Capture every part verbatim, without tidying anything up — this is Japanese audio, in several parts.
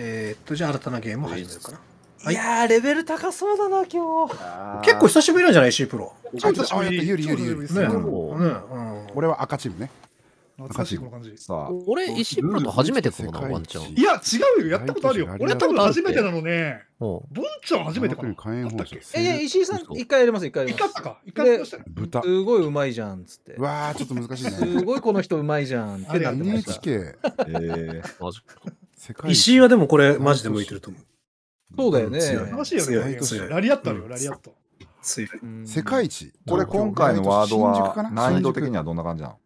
えー、っとじゃあ新たなゲームを始めるかな。いやーレベル高そうだな今日。結構久しぶりなんじゃない C プロ。久しぶり。ゆりゆりゆり。ね。俺は赤チームね。赤チームの感じ。俺 C プロと初めてかもなワンちゃん。いや違うよやったことあるよ。俺多分初めてなのね。ボンちゃん初めてかな。ええ石井さん一回やります一回やります。一回か一回した。豚。すごい上手いじゃんつって。わあちょっと難しいね。すごいこの人上手いじゃんってなってました。エヌエイチケー。ええ。石井はでもこれマジで向いてると思う。そうだよね。楽しいよね。ラリアットあるよ、ラリアット。世界一。これ今回のワードは難易度的にはどんな感じなの？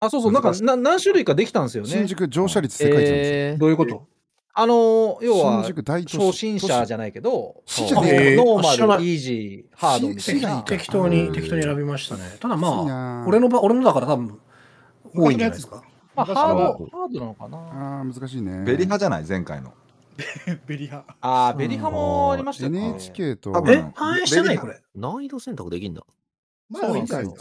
あ、そうそう、なんか何種類かできたんですよね。新宿乗車率世界一なんですよ。どういうこと？あの、要は、初心者じゃないけど、ノーマル、イージー、ハードみたいな。適当に、適当に選びましたね。ただまあ、俺のだから多分、多いんじゃないですか。ハードなのかな。あ難しいね。ベリハじゃない前回の。ベリハ。ああ、ベリハもありましたね。エヌエイチケー と。え、反映してないこれ。難易度選択できんだ。そうなんですよ。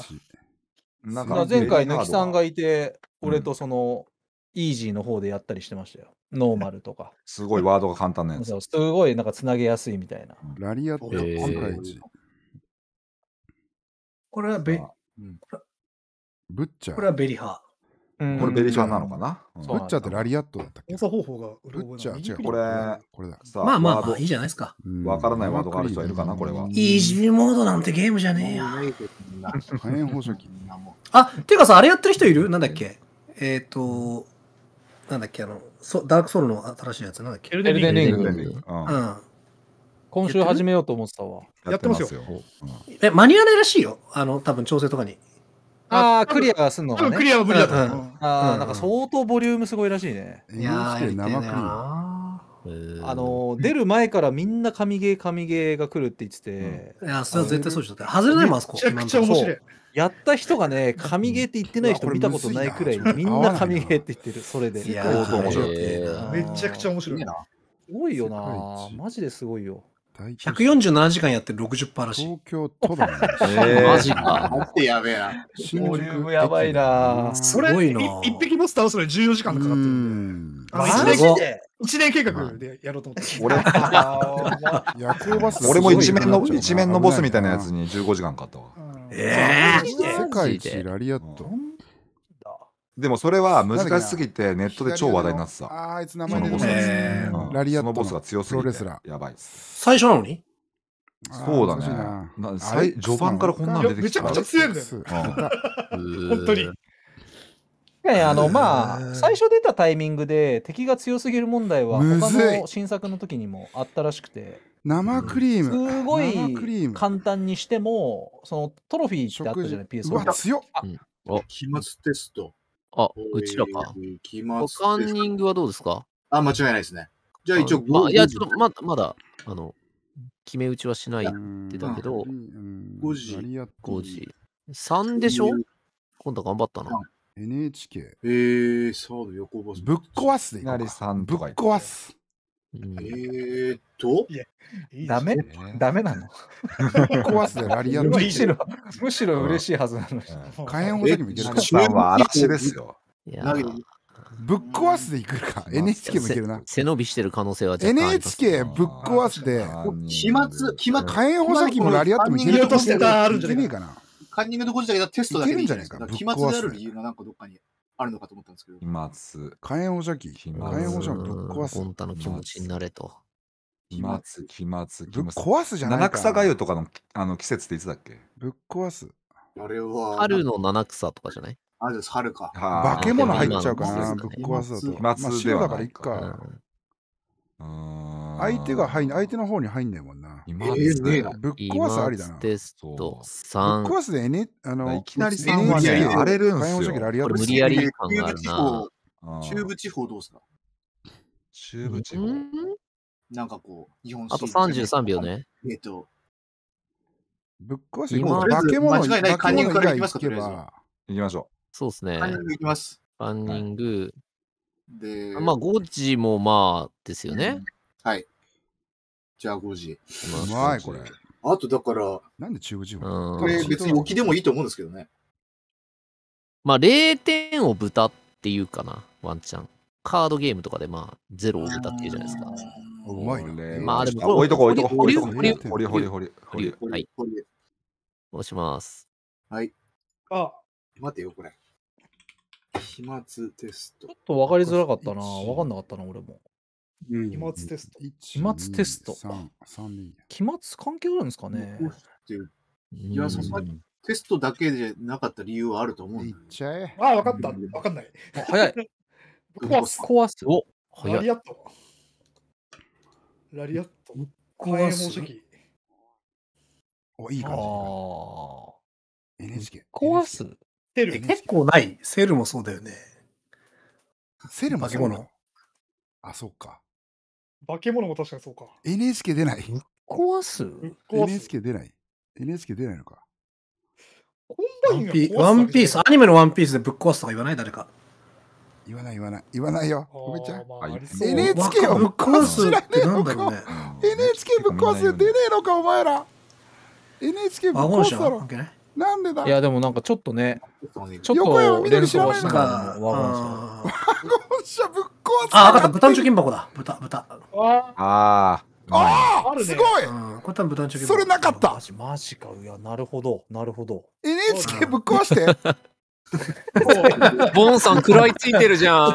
前回、抜きさんがいて、俺とその、イージーの方でやったりしてましたよ。ノーマルとか。すごいワードが簡単なやつ。すごい、なんかつなげやすいみたいな。ラリアットのこれはベリハ。これはベリハ。これベリシャなのかな？ブッチャーってラリアットだったっけ？操作方法がブッチャー違う。これこれだ。まあまあいいじゃないですか。わからないワードがある人いるかなこれは。イージーモードなんてゲームじゃねえよ。火炎放射器。あ、てかさあれやってる人いる？なんだっけ？えっとなんだっけあのダークソウルの新しいやつなんだっけ？エルデンリング。うん。今週始めようと思ってたわ。やってますよ。え間に合わないらしいよ。あの多分調整とかに。ああ、クリアがすんのかね。クリアは無理だと思う。ああ、なんか相当ボリュームすごいらしいね。いやー、生クリア。あの、出る前からみんな神ゲー、神ゲーが来るって言ってて。いや、それは絶対そうでしょ。外れないもん、あそこ。めちゃくちゃ面白い。やった人がね、神ゲーって言ってない人見たことないくらい、みんな神ゲーって言ってる。それで。いやー、めちゃくちゃ面白いな。すごいよな。マジですごいよ。ひゃくよんじゅうななじかんやって ろくじゅっパーセント らしい。東京都だね。マジか。待ってやべえな。ボリュームやばいな。それ、一匹も倒すのにじゅうよじかんかかってるんで。いちねん計画でやろうと思って。俺も一面の、一面のボスみたいなやつにじゅうごじかんかかったわ。えぇ世界一ラリアット。でもそれは難しすぎてネットで超話題になってた。ああいつ名前のボスです。ラリアットのボスが強すぎてやばいです。最初なのに？そうだね。序盤からこんなの出てきた。めちゃくちゃ強いんだよ。本当に。あのまあ最初出たタイミングで敵が強すぎる問題は他の新作の時にもあったらしくて。生クリームすごい簡単にしてもそのトロフィーってあったじゃない ピーエス は。強っ。期末テスト。あ、うちらか。カンニングはどうですか？あ、間違いないですね。じゃあ一応、いや、ちょっとまだ、まだ、あの、決め打ちはしないってだけど、ごじ。ごじ。さんでしょ？今度頑張ったな。エヌエイチケー。えー、サード横ボス。ぶっ壊すでいい。ぶっ壊す。えーっと、ダメダメなの。壊すでラリアット。むしろ、むしろ嬉しいはずなの。火炎放射器もいけない。シューは嵐ですよ。ぶっ壊すでいくか。エヌエイチケー もいけるな。背伸びしてる可能性は。エヌエイチケー ぶっ壊すで。期末、期末、火炎放射器もラリアットもいけるかな。カンニングのご自宅がテストだけでいいんじゃないか。期末である理由がなんかどっかに。あるのかと思ったんですけど。今つ。火炎放射器。火炎放射器ぶっ壊す。本当の気持ちになれと。期末、期末、期末。壊すじゃないか。七草がゆとかのあの季節っていつだっけ？ぶっ壊す。あれは。春の七草とかじゃない？あれです、春か。化け物入っちゃうかな。ぶっ壊すだと。まあ、塩だからいっか。相手が入ん、相手の方に入んねえもんな。ぶっ壊すありだな。ぶっ壊すでね、あの、いきなりさん荒れるんですよ。無理やり感があるな。中部地方どうすか？中部地方なんかこう、日本史。あとさんじゅうさんびょうね。えっと。ぶっ壊す今、化け物間違いない。カンニングからいきますか？とりあえず。行きましょう。そうですね。カンニングいきます。カンニング。で、まあごじもまあですよね。はい。じゃあごじ。うまいこれ。あとだから、なんで中部地方？これ別に置きでもいいと思うんですけどね。まあれいてんを豚っていうかな、ワンちゃん。カードゲームとかでまあゼロを出たっていうじゃないですか。うまいね。まあでもこれ置いとこ置いとこ置いとこ掘り掘り掘り掘りはい。押します。はい。あ、待てよこれ。飛沫テスト。ちょっと分かりづらかったな。分かんなかったな俺も。飛沫テスト。飛沫テスト。飛沫関係あるんですかね。いやそのテストだけじゃなかった理由はあると思うんだよね。あ、分かった。分かんない。早い。壊す壊すお早いラリアットラリアット壊すおいい感じあ エヌエイチケー 壊すセル結構ないセルもそうだよねセルも化け物あそうか化け物も確かにそうか エヌエイチケー 出ない壊す エヌエイチケー 出ない エヌエイチケー 出ないのかワンピースアニメのワンピースでぶっ壊すとか言わない誰か言わない言わない言わないよ。ごめんちゃん。エヌエイチケー をぶっ壊す知らねえのか。エヌエイチケー ぶっ壊すよ出ねえのかお前ら。エヌエイチケー ぶっ壊すだろ。なんでだ。いやでもなんかちょっとね。ちょっと連想したから。ワゴン車ぶっ壊す。あ、わかった。豚貯金箱だ。豚豚。ああ。ああ。すごい。これ多分豚貯金箱。それなかった。マジか。いやなるほどなるほど。エヌエイチケー ぶっ壊して。ボンさん食らいついてるじゃん。い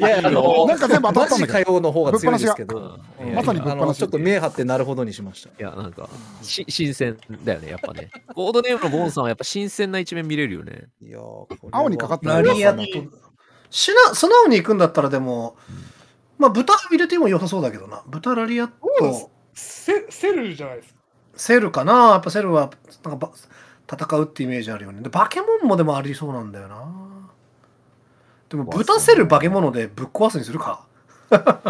や、あの、なんか全部当たったんだけど、の方が強いですけど、まさにぶっ放しちょっと目張ってなるほどにしました。いや、なんか、し新鮮だよね、やっぱね。コードネームのボンさんはやっぱ新鮮な一面見れるよね。いや、青にかかってない。素直に行くんだったら、でも、まあ、豚入れても良さそうだけどな。豚ラリアット。セルじゃないですか。セルかな、やっぱセルは、なんか、戦うってイメージあるよね。で、化け物もでもありそうなんだよな。でも、豚セル化け物でぶっ壊すにするか。いや、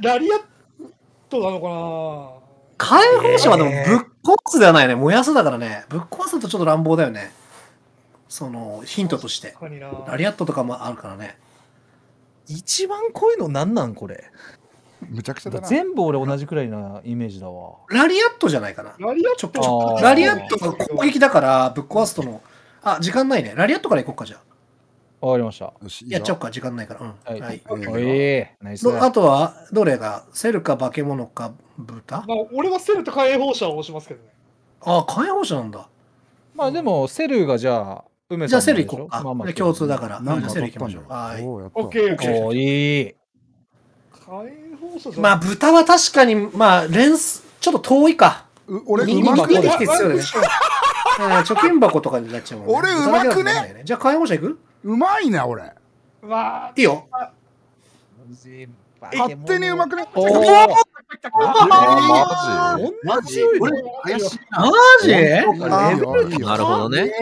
ラリアットなのかな。解放者はでもぶっ壊すではないね。燃やすだからね。ぶっ壊すとちょっと乱暴だよね。その、ヒントとして。ラリアットとかもあるからね。一番濃いのなんなんこれ。むちゃくちゃだな。全部俺同じくらいなイメージだわ。ラリアットじゃないかな。ラリアットラリアットが攻撃だからぶっ壊すとの。あ、時間ないね。ラリアットから行こうかじゃあ。わかりました。やっちゃおうか、時間ないから。うん。はい。ええ。ナイス。あとはどれがセルか化け物か豚？俺はセルと解放者を押しますけどね。あ、解放者なんだ。まあでもセルがじゃあ梅さん。じゃあセル行こう。あ、共通だから。じゃあセル行きましょう。はい。オッケーオッケー。おいい。まあ豚は確かにまあレンスちょっと遠いか。俺うまくね。貯金箱とかになっちゃう。俺うまくね。じゃあ解放者いく？うまいな俺。いいよ。勝手にうまくね。おお。マジ？マジ？マジ？なるほどね。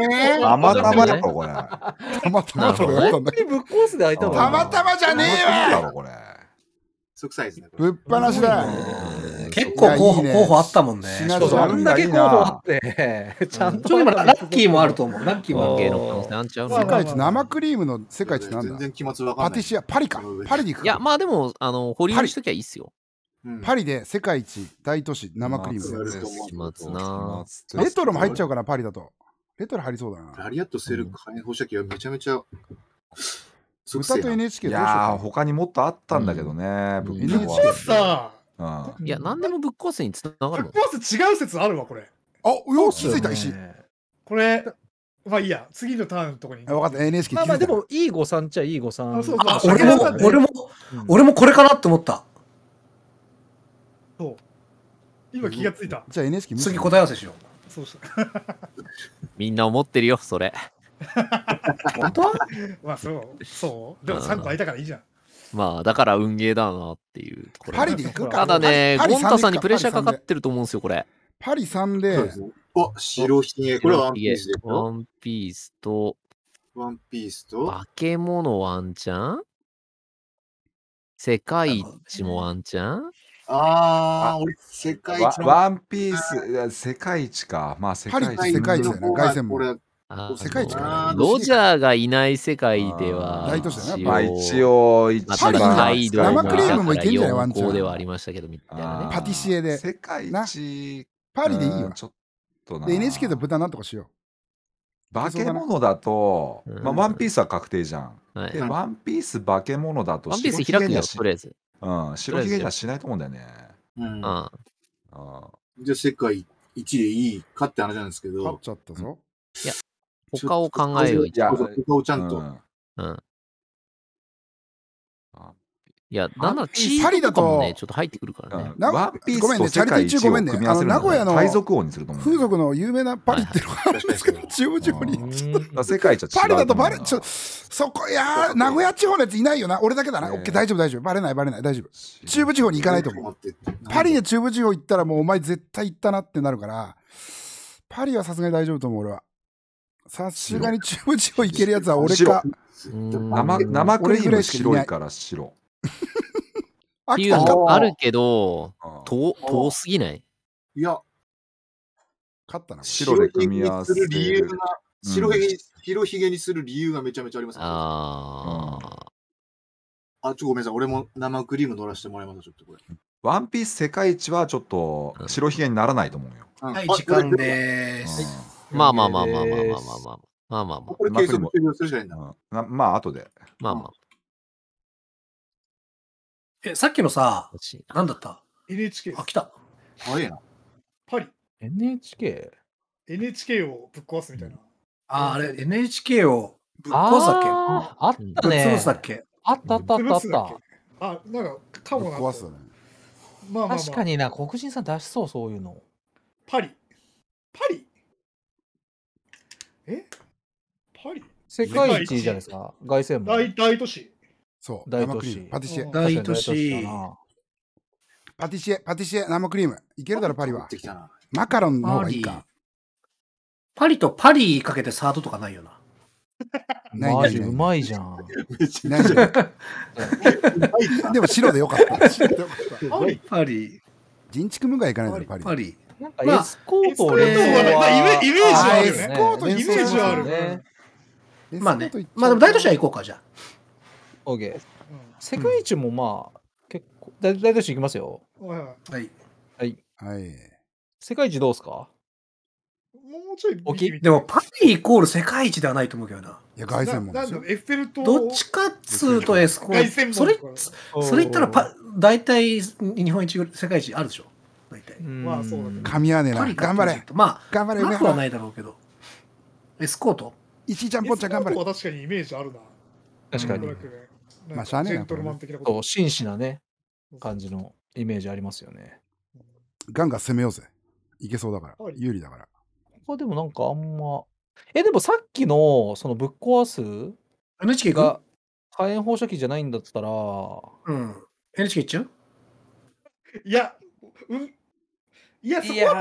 たまたまだこれ。たまたまだこれ。本当にぶっ壊すで開いたの。たまたまじゃねえわ。これ。ぶっ放しだ。結構候補あったもんね。あんだけ候補あって。ちゃんと今ラッキーもあると思う。ラッキーもある。世界一生クリームの世界一なんだ。全然気持ちわかんない。パティシエパリか。パリに行く。いやまあでもあの保留しときゃいいっすよ。パリで世界一大都市生クリームです。レトロも入っちゃうからパリだと。レトロ入りそうだな。ラリアットセル解放射器はめちゃめちゃ。豚と エヌエイチケー でしょ。いや他にもっとあったんだけどね。ぶっ壊すさ。いや何でもぶっ壊すにつながる。ぶっ壊す違う説あるわこれ。あよく気づいた石。これまあいいや次のターンのとこに。分かった エヌエイチケー。まあまあでもいい誤算っちゃいい誤算。あ俺も俺も俺もこれかなって思った。そう今気がついた。じゃあ エヌエイチケー 次答え合わせしよう。そうした。みんな思ってるよそれ。本当まあそうそうでもさんこ空いたからいいじゃんまあだから運ゲーだなっていうところパリで行くからただねゴンタさんにプレッシャーかかってると思うんですよこれパリさんであ白ひげこれはワンピースワンピースとワンピースと化け物ワンチャン世界一もワンチャンああ、俺、世界一ワンピース世界一かまあ世界一世界一だね凱旋門世界一かロジャーがいない世界では、一応、一応、生クリームもいけんじゃないワンチャン。ではありましたけど、みたいなね。パティシエで。世界一。パリでいいよ。ちょっとな。エヌエイチケー で豚なんとかしよう。化け物だと、ワンピースは確定じゃん。はい、で、ワンピース化け物だとワンピース開くんだよ、とりあえず。うん、白ひげにはしないと思うんだよね。うん。ああ。じゃあ世界一でいいかって話なんですけど。勝っちゃったぞ。いや、他を考えよう。他をちゃんと。うん。いや、なんならチーズとかもね、ちょっと入ってくるからね。ワンピースと世界一を組み合わせるのは、ごめんね、チャリティー中ごめんね。あの、名古屋の風俗の有名なパリっていうのがあるんですけど、地方地方に。世界一は違う。パリだとバレ、ちょ、そこ、いやー、名古屋地方のやついないよな。俺だけだな。オッケー、大丈夫、大丈夫。バレない、バレない、大丈夫。中部地方に行かないと思う。パリで中部地方行ったら、もうお前絶対行ったなってなるから、パリはさすがに大丈夫と思う、俺は。さすがに中部地方行けるやつは俺か。生クリーム白いから白。っていうのあるけど、遠遠すぎない？いや、勝ったな。白で組み合わせる理由が、白ひげ白ひげにする理由がめちゃめちゃあります。ああ、あ、ちょっとごめんなさい。俺も生クリーム乗らせてもらいます。ちょっとこれ。ワンピース世界一はちょっと白ひげにならないと思うよ。はい、時間です。まあまあまあまあまあまあまあまあまあまあ。これ計測終了するじゃないんだ。まあ後で。まあまあ。え、さっきのさ、何だった ?エヌエイチケー。あ、来た。あれやな。パリ。エヌエイチケー？ エヌエイチケー をぶっ壊すみたいな。あ、あれ、エヌエイチケー をぶっ壊すだっけ？あったね。ぶっ潰すだっけ？あったあったあったあった。あ、なんか、かもな。ぶっ壊すだね。まあまあ。確かにな、黒人さん出しそう、そういうの。パリ。パリ？え？パリ？世界一じゃないですか。凱旋門。大都市。そう、大都市。パティシエ。大都市。パティシエ、パティシエ、生クリーム。いけるだろ、パリは。マカロンの方がいいか。パリとパリかけてサードとかないよな。マジうまいじゃん。でも白でよかった。パリ。人畜無害いかないだろ、パリ。パリ。なんかエスコートはイメージある。エスコートイメージあるね。まあね。まあでも大都市は行こうか、じゃあ。OK、世界一もまあ、結構、大都市いきますよ。はい。はい。世界一どうすか？もうちょい。でも、パリイコール世界一ではないと思うけどな。いや、凱旋門ですよ。どっちかっつうとエスコート。それ、それ言ったら、大体、日本一、世界一あるでしょ。大体。まあ、そうだね。かみ合わねえな。頑張れ。まあ、頑張れ。なくはないだろうけど。エスコート？石井ちゃん、ぽっちゃん頑張れ。確かにイメージあるな。確かに。まあ、シャネルと真摯なね、感じのイメージありますよね。ガンガン攻めようぜ。いけそうだから、有利だから。ここでもなんかあんま。え、でもさっきの、そのぶっ壊す エヌエイチケー が火炎放射器じゃないんだったら、うん。エヌエイチケー いっちゃう？いや、うん。いや、いや、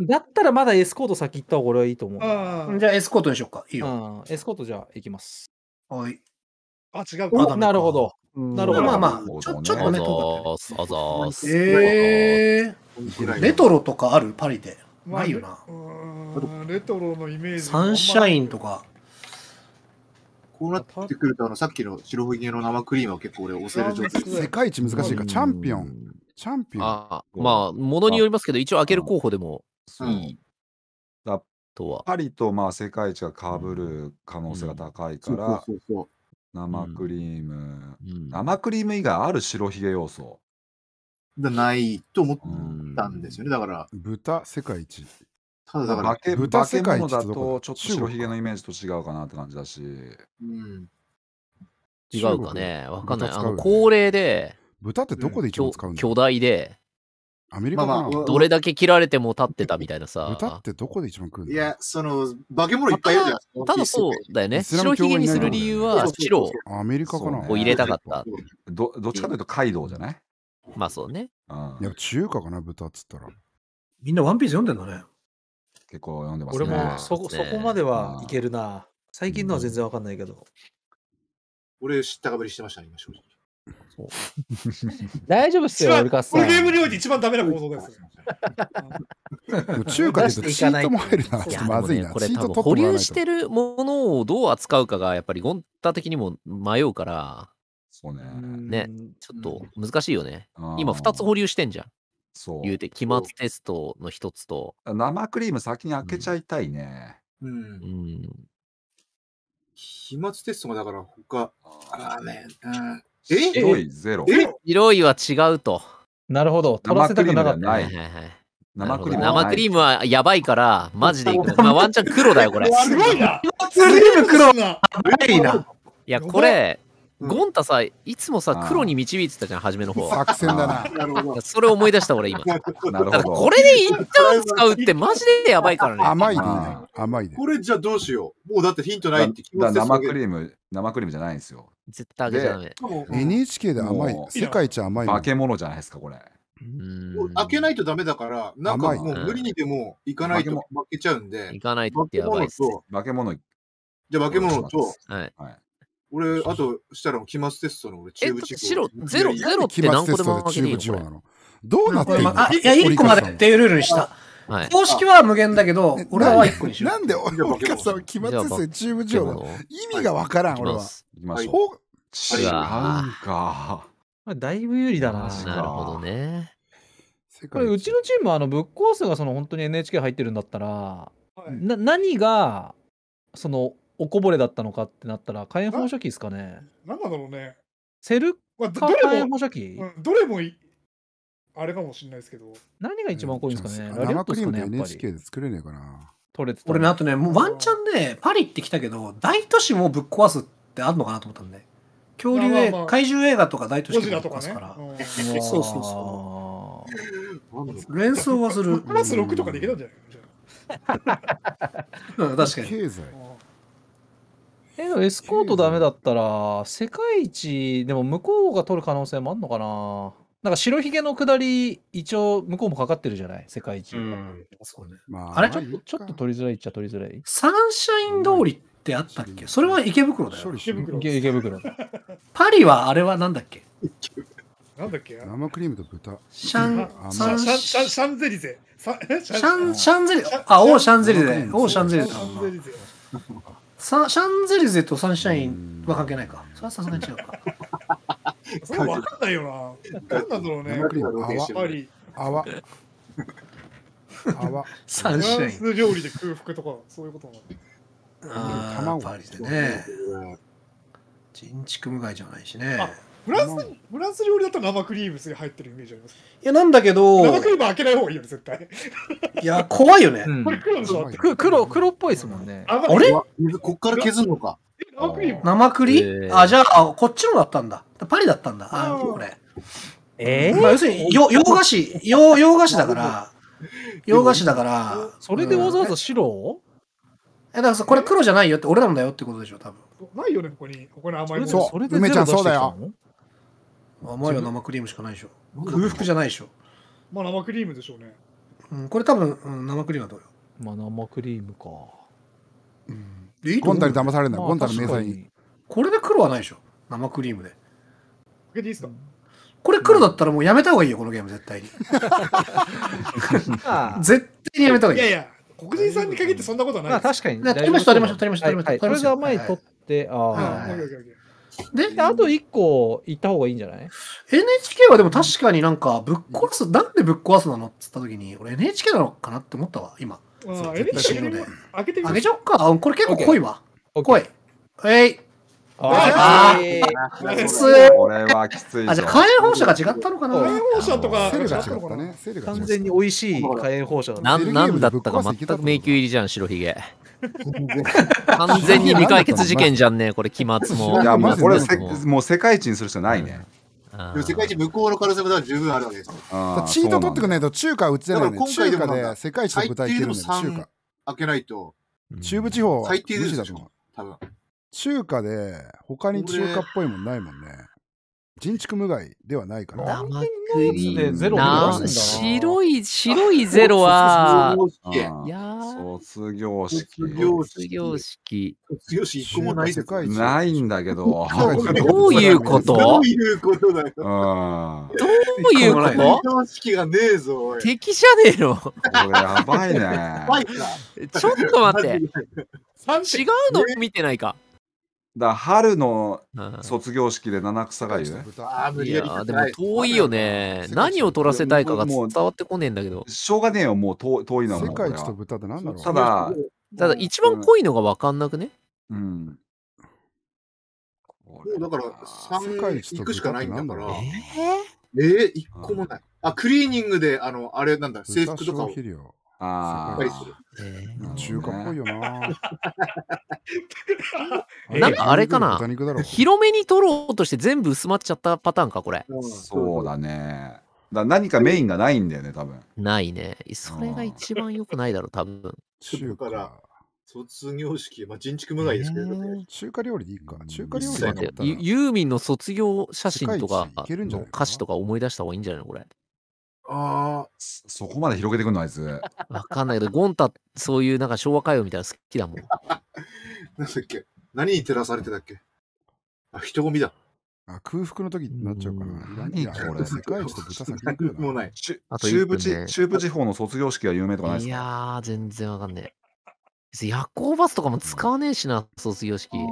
だったらまだエスコート先行った方が俺はいいと思う。じゃあエスコートにしようか。いいよ。エスコートじゃあ行きます。はい。あ、違う。なるほど。なるほど。まあまあ、ちょっとね、とか。あざーす。えー。レトロとかある？パリで。ないよな。レトロのイメージ。サンシャインとか。こうなってくると、さっきの白ひげの生クリームは結構俺、押せる状態。世界一難しいから、チャンピオン。チャンピオン。まあ、ものによりますけど、一応開ける候補でも。パリとまあ世界一がかぶる可能性が高いから。生クリーム、生クリーム以外ある白ひげ要素ないと思ったんですよね。だから豚世界一、ただだから豚世界一だとちょっと白ひげのイメージと違うかなって感じだし、違うかね、わかんない。あの高齢で豚ってどこで一番使うんだ、巨大でアメリカのどれだけ切られても立ってたみたいなさ。豚ってどこで一番食うんだ。いや、その、化け物いっぱいいるじゃん。ただそうだよね。白ひげにする理由は、白を入れたかった。どっちかというと、カイドウじゃない？まあそうね。いや、中華かな、豚っつったら。みんなワンピース読んでんだね。結構読んでますね。俺もそこまではいけるな。最近のは全然わかんないけど。俺、知ったかぶりしてましたね、今、正直。大丈夫っすよ、俺がさ。俺ゲームにおいて一番ダメな行動です。中華で言うとチートも入るな。まずいな。これ多分保留してるものをどう扱うかがやっぱりゴンタ的にも迷うから。そうね。ね、ちょっと難しいよね。今ふたつ保留してんじゃん。そう。言うて、期末テストのひとつと。生クリーム先に開けちゃいたいね。うん。飛沫テストがだから他ラーメンえ白いゼロ白いは違うと。なるほど、取らせたくなかった。はいはいはい、生クリーム生クリームはやばいからマジでいく。まあワンチャン黒だよこれ。すごいな。クリーム黒な。いやこれゴンタさいつもさ黒に導いてたじゃん初めの方。作戦だな。それを思い出した俺今。これで一旦使うってマジでやばいからね。甘いでいいな。甘いで。これじゃあどうしよう。もうだってヒントないって。生クリーム生クリームじゃないんですよ。絶対あげちゃダメ。エヌエイチケー で甘い。世界一甘い。化け物じゃないですかこれ。開けないとダメだから、なんかもう無理にでも行かないと負けちゃうんで。行かないとってやばいっす。化け物。じゃあ化け物と、俺、あとしたらもう期末テストの俺、チューブチコ。ゼロ、ゼロって何個でも負けていいの？どうなってんの？いや、いっこまでっていうルールにした。公式は無限だけど、俺はいっこにしよう。なんで俺のお客さんは期末テストチューブチコなの？意味がわからん、俺は。違うか。だいぶ有利だな。なるほどね。これうちのチームはあのブックオースがその本当に エヌエイチケー 入ってるんだったら、はい、な何がそのおこぼれだったのかってなったら火炎放射器ですかね。なんなんだろうね。セルか火炎放射器、うん、どれもいあれかもしれないですけど。何が一番多いんですかね。うん、ラリオットですかね。エヌエイチケー で作れねえかな。取れてた。俺ねあとねもうワンチャンでパリって来たけど大都市もぶっ壊すってあるのかなと思ったんで。恐竜映画、怪獣映画とか大都市もぶっ壊すから。そうそうそう。連想はする。プラスろくとかでいけたんじゃないの？確かに。経済。えのエスコートダメだったら世界一でも向こうが取る可能性もあるのかな。なんか白ひげの下り一応向こうもかかってるじゃない世界一。あれちょっと取りづらいっちゃ取りづらい。サンシャイン通りってあったっけ？それは池袋だよ。池袋。パリはあれはなんだっけ？なんだっけ生クリームと豚。シャン、シャン、シャン、シャンゼリゼ。シャン、シャンゼリゼ。あ、おう、シャンゼリゼ。おう、シャンゼリゼ。シャンゼリゼとサンシャインは関係ないか。それはさすがに違うか。それは分かんないよな。なんなんだろうね。生クリーム、やっぱり。泡。泡。サンシャイン。フランス料理で空腹とか、そういうことなの。ああ、卵ありでね。人畜無害じゃないしね。フランス、フランス料理だと生クリームすげえ入ってるイメージあります。いや、なんだけど。生クリーム開けない方がいいよね、絶対。いや、怖いよね。これ黒、黒、黒っぽいですもんね。あれ？こっから削るのか。生クリーム。生クリーム？あ、じゃあ、こっちのだったんだ。パリだったんだ。あ、これ。ええ。要するに、洋菓子、洋菓子だから。洋菓子だから。それでわざわざ白を？え、だからさ、これ黒じゃないよって、俺なんだよってことでしょ、多分。ないよね、ここに。ここに甘いもの。そう、梅ちゃん、そうだよ。甘いは生クリームしかないでしょ。空腹じゃないでしょ。まあ生クリームでしょうね。うん、これ多分、うん、生クリームはどうよ。まあ生クリームか。うん。でいいと思う。ゴンタに騙されるんだ。ゴンタの明細に。これで黒はないでしょ。生クリームで。開けていいですか？これ黒だったらもうやめた方がいいよ、このゲーム絶対に。絶対にやめた方がいい。いやいや、黒人さんに限ってそんなことはない。まあ確かに。取りました、取りました、取りました、取りました。それが前取って、ああ。で、あといっこ行った方がいいんじゃない ?エヌエイチケー はでも確かになんかぶっ壊す、なんでぶっ壊すなのって言った時に、俺 エヌエイチケー なのかなって思ったわ、今。エヌエイチケー 開けてみよう。開けちゃおっか。これ結構濃いわ。濃い。えい。ああ、きつい。これはきつい。あ、じゃあ火炎放射が違ったのかな。火炎放射とか、セルが違ったね。完全に美味しい火炎放射だった。なんだったか全く迷宮入りじゃん、白ひげ。完全に未解決事件じゃんね、これ、期末も。いや、もうこれ、もう世界一にする人ないね。世界一、向こうの可能性も十分あるわけですよ。チート取ってくれないと、中華はうちじゃないね。中華で世界一の舞台行けるんだよ、中華。開けないと。中部地方は無視だと思う。多分。中華で、他に中華っぽいもんないもんね。人畜無害ではないから。生クリーム。白い、白いゼロは、卒業式。卒業式。卒業式いっこもない世界一。ないんだけど。どういうことどういうことだよ。どういうこと卒業式がねえぞ。敵じゃねえの。これやばいね。ちょっと待って。違うの見てないか。だ春の卒業式で七草がゆ。いやでも遠いよね。何を取らせたいかが伝わってこねえんだけど。しょうがねえよ、もう遠いのは。世界一と豚って何だろう。ただ、ただ一番濃いのが分かんなくね。うん。これ。もうだからさん行くしかないんだから。えー、えー、いっこもない。あ、クリーニングで、あの、あれなんだ、制服とかを。ああ、中華っぽいよな。なんかあれかな、広めに取ろうとして全部薄まっちゃったパターンか、これ。そうだね。だ何かメインがないんだよね、多分。ないね。それが一番よくないだろう、多分。中華から卒業式、まあ、人畜無害ですけどね。中華料理でいいか。中華料理だったらユーミンの卒業写真とか、歌詞とか思い出した方がいいんじゃないの、これ。ああ、そこまで広げてくんのあいつ。わかんないけど、ゴンタ、そういうなんか昭和歌謡みたいなの好きだもん。何だっけ、何に照らされてたっけ。あ、人混みだ。あ、空腹の時になっちゃうかな。何がこれ、世界一と豚先もない。中部地方の卒業式は有名とかないですか。いやー、全然わかんねえ。夜行バスとかも使わねえしな、卒業式。な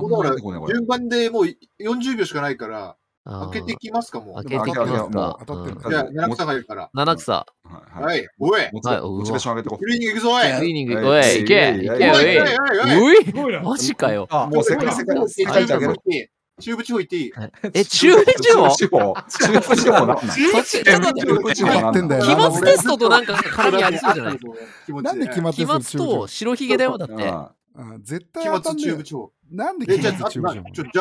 んだから、順番でもうよんじゅうびょうしかないから。開けてきますか、もう。開けてきますか。じゃあ、七草がいるから。七草。はい、おい。モチベーション上げてこう。クリーニング行くぞ、おい。クリーニング、おい。行け、行け、おい。おい。マジかよ。もう世界一あげる。中部地方行っていい？え、中部地方？中部地方な。中部地方な。期末テストとなんか絡みありそうじゃない？なんで期末テストと白ひげだよ、だって。絶対期末中部地方。なんで期末中部地方？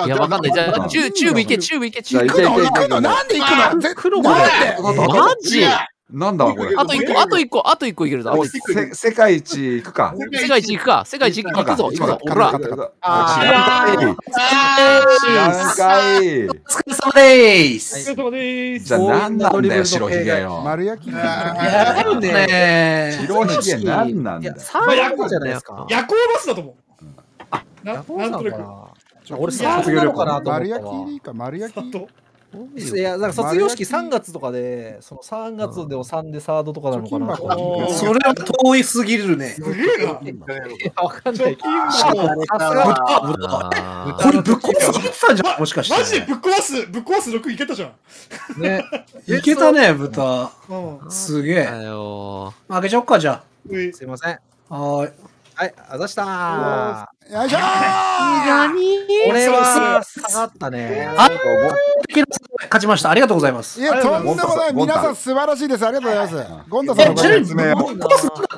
いや、わかんない。じゃあ、中部行け、中部行け、中部行け。行くの、行くの、なんで行くの？マジ？なんだこれ。あと一個、あと一個、あと一個いけるぞ。世界一行くか。世界一行くか。世界一行くぞ。行くぞ。ほら。あー。違う。お疲れ様です。お疲れ様です。じゃあ何なんだよ、白ひげよ。丸焼き。やるね。白ひげ何なんだよ。夜行じゃないですか。夜行バスだと思う。なんとなく。俺、卒業旅行かなと思った。丸焼きでいいか、丸焼き。いや、なんか卒業式さんがつとかで、そのさんがつでおさんでサードとかなのかな。それは遠いすぎるね。すげえな。わかんない。これぶっ壊すたんじゃん、もしかして。マジでぶっ壊す、ぶっ壊すろくいけたじゃん。ね。いけたね、豚。すげえ。開けちゃおっか、じゃあ。すいません。はい。はい、あざしたー。よいしょー。俺は下がったね。勝ちました。ありがとうございます。いや、とんでもない。皆さん素晴らしいです。ありがとうございます。ゴンタさんの説明を。ぶっ壊すなった。ぶっ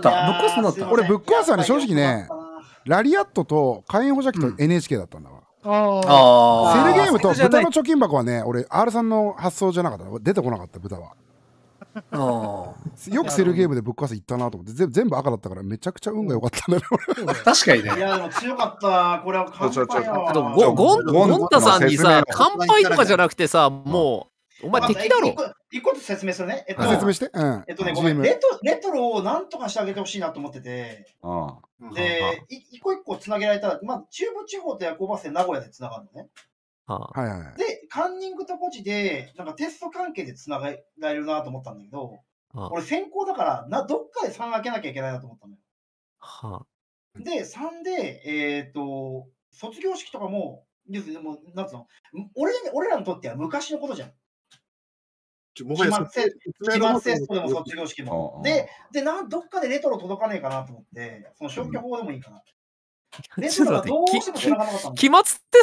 壊すなった。俺ぶっ壊すはね、正直ね、ラリアットと火炎補助機と エヌエイチケー だったんだわ。セルゲームと豚の貯金箱はね、俺 R さんの発想じゃなかった。出てこなかった、豚は。よくセルゲームでぶっ壊せいったなと思って、全部赤だったからめちゃくちゃ運が良かったんだね。確かにね。いやでも強かった。これは乾杯よ。ゴンタさんにさ、乾杯とかじゃなくてさ、もうお前敵だろ。一個ずつ説明するね。説明して。えっとね、ごめん。レトロをなんとかしてあげてほしいなと思ってて。で、一個一個つなげられたら、まあ中部地方と夜行バスで名古屋でつながるのね。で、カンニングとポジで、なんかテスト関係でつながられるなと思ったんだけど、ああ俺先行だからな、どっかでさん開けなきゃいけないなと思ったのよ。はあ、で、さんで、えっと、卒業式とかも、でもなんつうの、俺、俺らにとっては昔のことじゃん。期末テストでも卒業式も。ああで、でなん、どっかでレトロ届かねえかなと思って、その消去法でもいいかな。うん期末テ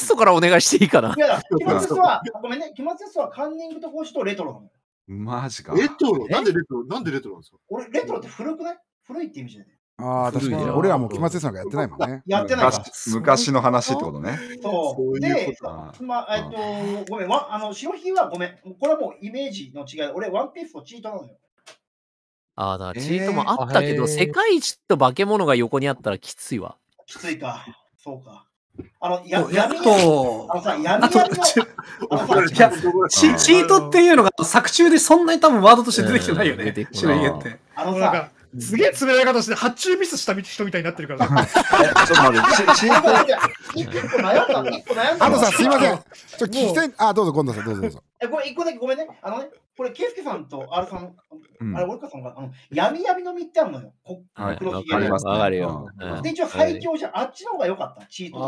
ストからお願いしていいかな。いや、期末テストは、ごめんね、期末テストはカンニングと講師とレトロなの。マジか。レトロなんでレトロなんでレトロなんですか。俺、レトロって古くない？古いって意味じゃない。ああ、確かに。俺らも期末テストなんかやってないもんね。やってない。昔の話ってことね。そう。で、まあ、えっと、ごめん、あの、白ひげはごめん。これはもうイメージの違い。俺、ワンピースとチートなのよ。ああ、だからチートもあったけど、世界一と化け物が横にあったらきついわ。きついか、そうか。あの、やっと、あのさ、やっと、チートっていうのが作中でそんなに多分ワードとして出てきてないよね、白ひげって。あのさ、すげえ詰められ方して発注ミスした人みたいになってるから。ちょっと待って、チートって。いっこ悩んだ、いっこ悩んだ。あのさ、すいません。ちょっと聞きたい。あ、どうぞ、今度さん、どうぞどうぞ。え、これいっこだけごめんね。あのね、これ、ケイスケさんと R さん、あれ、俺かさんが、あの、闇闇の実ってあるのよ。黒ひげの。わかるよ。で、一応、最強じゃ、あっちの方が良かった、チート。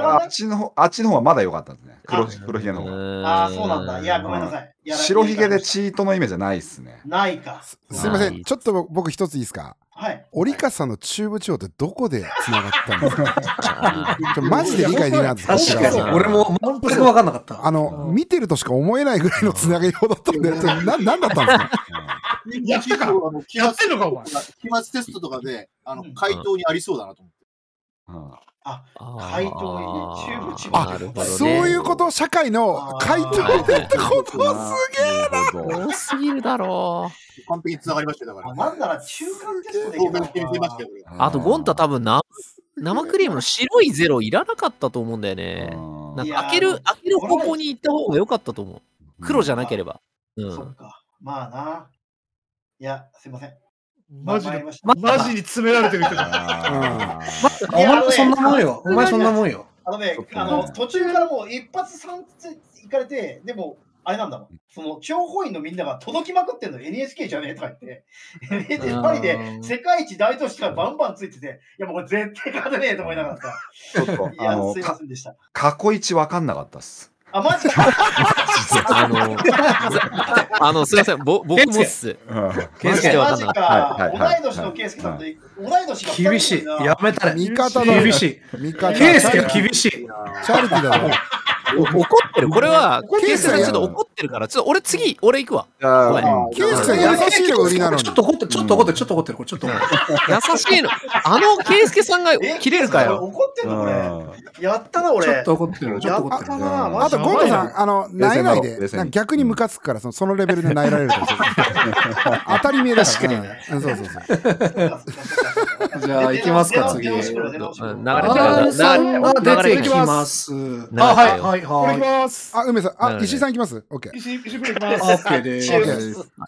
あっちの方、あっちの方はまだ良かったですね。黒ひげの方が。ああ、そうなんだ。いや、ごめんなさい。白ひげでチートのイメージはないっすね。ないか。すいません、ちょっと僕一ついいですか。はい。折笠さんの中部地方ってどこで繋がったんですか？マジで理解できないんですか？確かに。俺も全く分かんなかった。あの、見てるとしか思えないぐらいの繋がり方だったんで、何だったんですか？やったか？やってんのか、お前。期末テストとかで、あの、回答にありそうだなと思って。あ、回答に中部地方。あ、そういうこと、社会の回答でってこと、すげえな。多すぎるだろう。完璧に繋がりましたよ、だから。なんなら中間テストであと、ゴンタ多分な、生クリームの白いゼロいらなかったと思うんだよね。なんか開ける、開ける方向に行った方が良かったと思う。黒じゃなければ。うん。そっか。まあな。いや、すいません。マジで、マジに詰められてるけど。お前そんなもんよ。お前そんなもんよ。あのね、途中からもう一発三つ行かれて、でも、あれなんだもん。その、諜報員のみんなが届きまくってんの エヌエイチケー じゃねえとか言って、エヌエイチケー パリで世界一大都市からバンバンついてて、いやもう絶対勝てねえと思いながらさ。ちょっと、いや、すいませんでした。過去一わかんなかったっす。あ、マジか。あの、あの、すいません、僕もっす。ケイスケはマジか。同い年のケイスケさんと、同い年が厳しい。やめたら、味方の厳しい。ケイスケは厳しい。チャリティーだろ。怒ってる。これは、ケイスケさんちょっと怒ってるから、ちょっと俺次、俺行くわ。ケイスケさん優しいのが売りなのに。ちょっと怒ってる、ちょっと怒ってる、ちょっと怒ってる、ちょっと怒ってる。優しいの。あのケイスケさんが切れるかよ。怒ってるのこれ。やったな、俺。ちょっと怒ってる、ちょっと怒ってる。あと、ゴンタさん、あの、泣えないで、逆にムカつくから、そのレベルで泣えられる。当たり前だし。そうそうそう。じゃあ、行きますか、次。流れていきます。あ、はい、はい、はい。あ、梅さん、あ、石井さん行きます？オッケー。石井プレイ行きます。オッケーです。行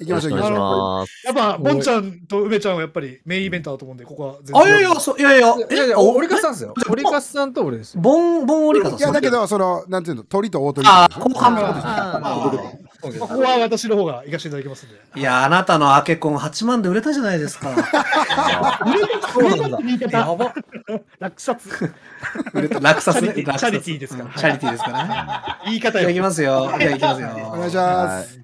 きましょう、行きましょう。やっぱ、ボンちゃんと梅ちゃんはやっぱりメインイベントだと思うんで、ここは全然。あ、いやいや、そう、いやいや、いやいや、折笠さんですよ。折笠さんと俺です。ボン、ボン折笠さん。いや、だけど、その、なんていうの、鳥と大鳥。あ、後半のことです。ここは私の方が行かせていただきますんで。いや、あなたのアケコンはちまんで売れたじゃないですか。売れたって言い方。やば。落札。売れた、落札ね。チャリティーですから。チャリティーですからね。言い方よ。いただきますよ。いただきますよ。お願いします。